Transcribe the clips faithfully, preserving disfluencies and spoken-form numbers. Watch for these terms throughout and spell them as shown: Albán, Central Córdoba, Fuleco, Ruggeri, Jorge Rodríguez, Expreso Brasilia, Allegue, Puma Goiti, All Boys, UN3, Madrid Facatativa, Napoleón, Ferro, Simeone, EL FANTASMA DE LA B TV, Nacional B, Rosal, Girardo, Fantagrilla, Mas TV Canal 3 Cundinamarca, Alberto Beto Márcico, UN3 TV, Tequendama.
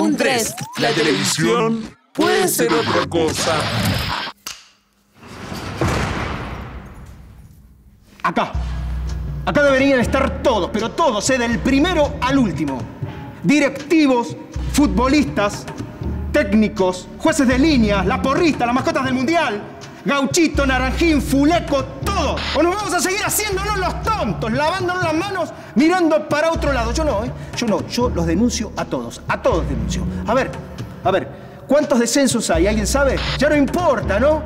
U N tres. La televisión puede ser otra cosa. Acá. Acá deberían estar todos, pero todos, ¿eh? Del primero al último. Directivos, futbolistas, técnicos, jueces de línea, la porrista, las mascotas del mundial, Gauchito, Naranjín, Fuleco, todo. O nos vamos a seguir haciéndonos los tontos, lavándonos las manos, mirando para otro lado. Yo no, ¿eh? Yo no, yo los denuncio a todos, a todos denuncio. A ver, a ver, ¿cuántos descensos hay? ¿Alguien sabe? Ya no importa, ¿no?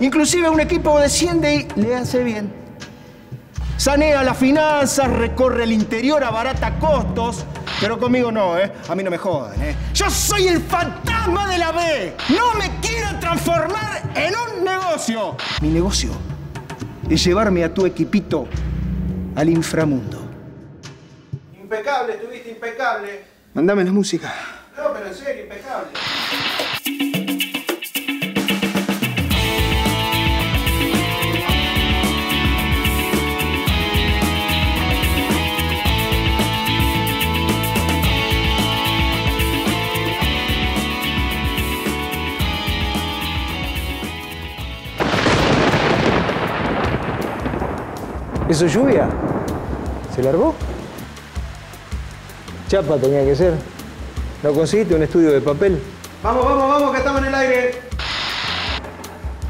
Inclusive un equipo desciende y le hace bien. Sanea las finanzas, recorre el interior, abarata costos. Pero conmigo no, ¿eh? A mí no me jodan, ¿eh? Yo soy el fantasma de la B. No me quiero transformar en un negocio. Mi negocio es llevarme a tu equipito al inframundo. Impecable, estuviste impecable. Mándame la música. No, pero en serio, impecable. ¿Eso es lluvia? ¿Se largó? Chapa tenía que ser. ¿No conseguiste un estudio de papel? Vamos, vamos, vamos, que estamos en el aire.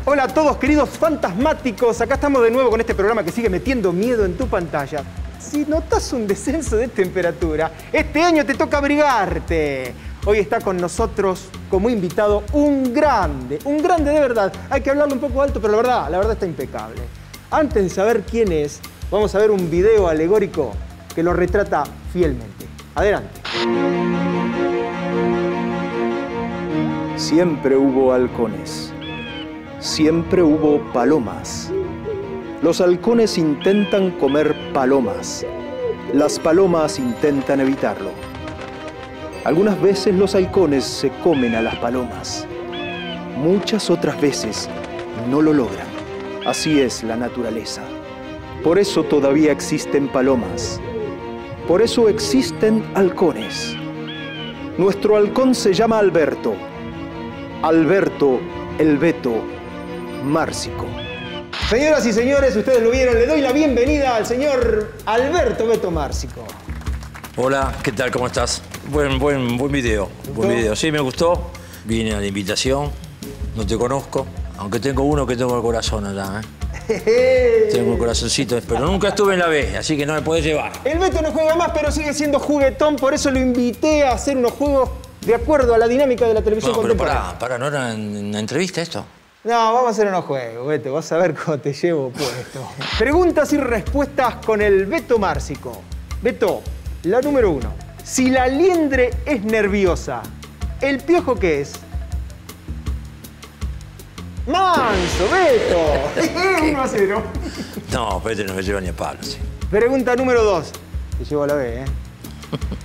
Hola a todos, queridos fantasmáticos. Acá estamos de nuevo con este programa que sigue metiendo miedo en tu pantalla. Si notas un descenso de temperatura, este año te toca abrigarte. Hoy está con nosotros como invitado un grande, un grande de verdad. Hay que hablarlo un poco alto, pero la verdad, la verdad está impecable. Antes de saber quién es, vamos a ver un video alegórico que lo retrata fielmente. Adelante. Siempre hubo halcones. Siempre hubo palomas. Los halcones intentan comer palomas. Las palomas intentan evitarlo. Algunas veces los halcones se comen a las palomas. Muchas otras veces no lo logran. Así es la naturaleza. Por eso todavía existen palomas. Por eso existen halcones. Nuestro halcón se llama Alberto. Alberto, el Beto, Márcico. Señoras y señores, ustedes lo vieron, le doy la bienvenida al señor Alberto Beto Márcico. Hola, ¿qué tal? ¿Cómo estás? Buen, buen, buen video. Buen video. Sí, me gustó. Vine a la invitación. No te conozco. Aunque tengo uno que tengo el corazón allá, ¿eh? Tengo el corazoncito, pero nunca estuve en la B, así que no me podés llevar. El Beto no juega más, pero sigue siendo juguetón, por eso lo invité a hacer unos juegos de acuerdo a la dinámica de la televisión no, contemporánea. Pero pará, pará, ¿no era en una entrevista esto? No, vamos a hacer unos juegos, Beto, vas a ver cómo te llevo puesto. Preguntas y respuestas con el Beto Márcico. Beto, la número uno. Si la liendre es nerviosa, ¿el piojo qué es? ¡Manso, Beto! uno a cero. No, Beto no me lleva ni a palo, sí. Pregunta número dos. Te llevo a la B, ¿eh?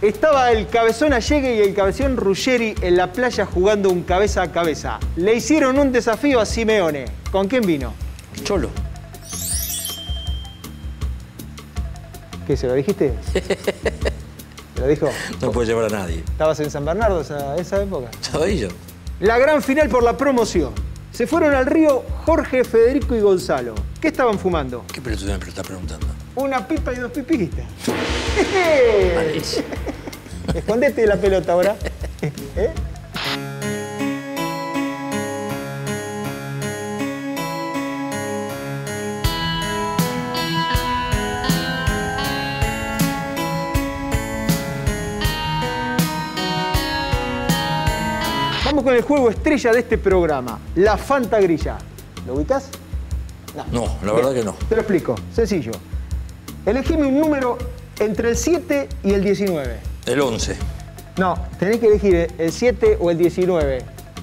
Estaba el cabezón Allegue y el cabezón Ruggeri en la playa jugando un cabeza a cabeza. Le hicieron un desafío a Simeone. ¿Con quién vino? Cholo. ¿Qué, se lo dijiste? ¿Te lo dijo? No puede llevar a nadie. ¿Estabas en San Bernardo esa, esa época? Estaba yo. La gran final por la promoción. Se fueron al río Jorge, Federico y Gonzalo. ¿Qué estaban fumando? ¿Qué pelotudo me estás preguntando? Una pipa y dos pipitas. Escondete de la pelota ahora. ¿Eh? Con el juego estrella de este programa, la Fantagrilla. ¿Lo ubicás? No, no la Bien, verdad que no. Te lo explico, sencillo. Elegime un número entre el siete y el diecinueve. El once. No, tenés que elegir el siete o el diecinueve,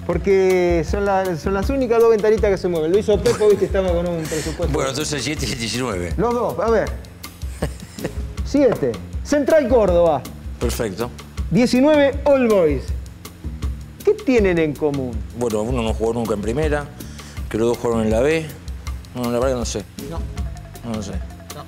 porque son, la, son las únicas dos ventanitas que se mueven. Lo hizo Pepo, viste, estaba con un presupuesto. Bueno, entonces el siete y el diecinueve. Los dos, a ver. siete, Central Córdoba. Perfecto. diecinueve, All Boys. ¿Qué tienen en común? Bueno, uno no jugó nunca en primera, que los dos jugaron en la B. No, la verdad que no sé. No. No lo sé. No.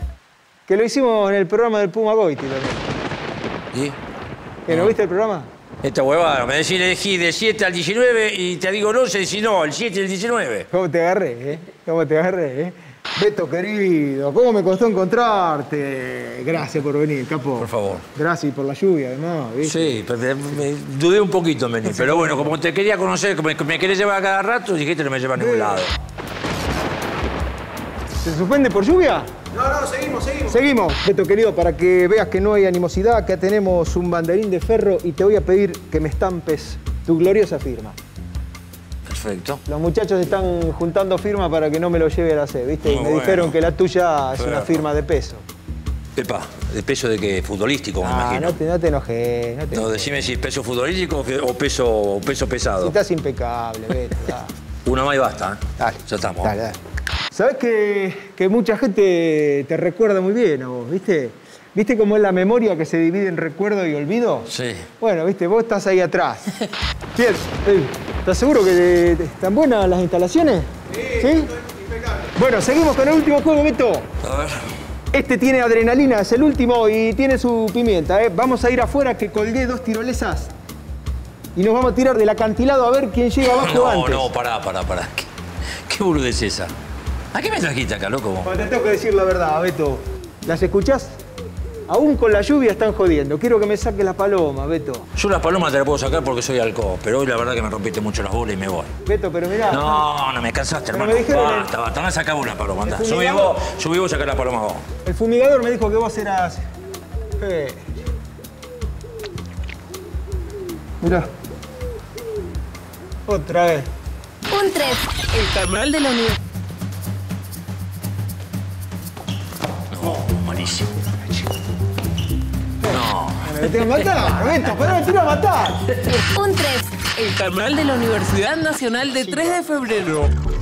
Que lo hicimos en el programa del Puma Goiti también. ¿Y? ¿Que no viste el programa? Esta huevada, me decís, elegí de siete al diecinueve y te digo no, se decís no, el siete y el diecinueve. ¿Cómo te agarré, eh? ¿Cómo te agarré, eh? Beto, querido, ¿cómo me costó encontrarte? Gracias por venir, capo. Por favor. Gracias por la lluvia, además. ¿Viste? Sí, pero te, me dudé un poquito en venir. Sí, pero bueno, como te quería conocer, como me querés llevar a cada rato, dijiste no me llevas a ningún lado. ¿Se suspende por lluvia? No, no, seguimos, seguimos. Seguimos, Beto querido, para que veas que no hay animosidad, que tenemos un banderín de Ferro y te voy a pedir que me estampes tu gloriosa firma. Perfecto. Los muchachos están juntando firma para que no me lo lleve a la sede, ¿viste? Muy y me bueno. dijeron que la tuya es Ferro. Una firma de peso. Epa, ¿de peso de qué? Futbolístico, me ah, imagino. No te, no te enojes. No, te no enojes. Decime si es peso futbolístico o peso, peso pesado. Si estás impecable, Beto. Una más y basta, ¿eh? Dale. Ya estamos. Dale, dale. Sabés que, que mucha gente te recuerda muy bien a vos, ¿viste? ¿Viste cómo es la memoria que se divide en recuerdo y olvido? Sí. Bueno, ¿viste? Vos estás ahí atrás. Bien. ¿Estás seguro que están buenas las instalaciones? Sí, ¿sí? Impecable. Bueno, seguimos con el último juego, Beto. A ver. Este tiene adrenalina, es el último y tiene su pimienta, ¿eh? Vamos a ir afuera que colgué dos tirolesas y nos vamos a tirar del acantilado a ver quién llega abajo no, antes. No, no, pará, pará, pará. ¿Qué, qué boludez es esa? ¿A qué me trajiste acá, loco? Bueno, te tengo que decir la verdad, Beto. ¿Las escuchás? Aún con la lluvia están jodiendo. Quiero que me saques las palomas, Beto. Yo las palomas te las puedo sacar porque soy alcohol, pero hoy la verdad que me rompiste mucho las bolas y me voy. Beto, pero mirá. No, no me cansaste, hermano. Me dijeron basta, que... basta, basta. Sacá una paloma, andá. Subí vos, subí vos, sacá las palomas vos. El fumigador me dijo que vos eras... Eh. Mirá. Otra vez. Un tres. El carnaval de la universidad. Malísimo. No. Me tengo que matar, Beto, pará, me tiro a matar. Un tres. El carnaval de la Universidad Nacional de tres de febrero.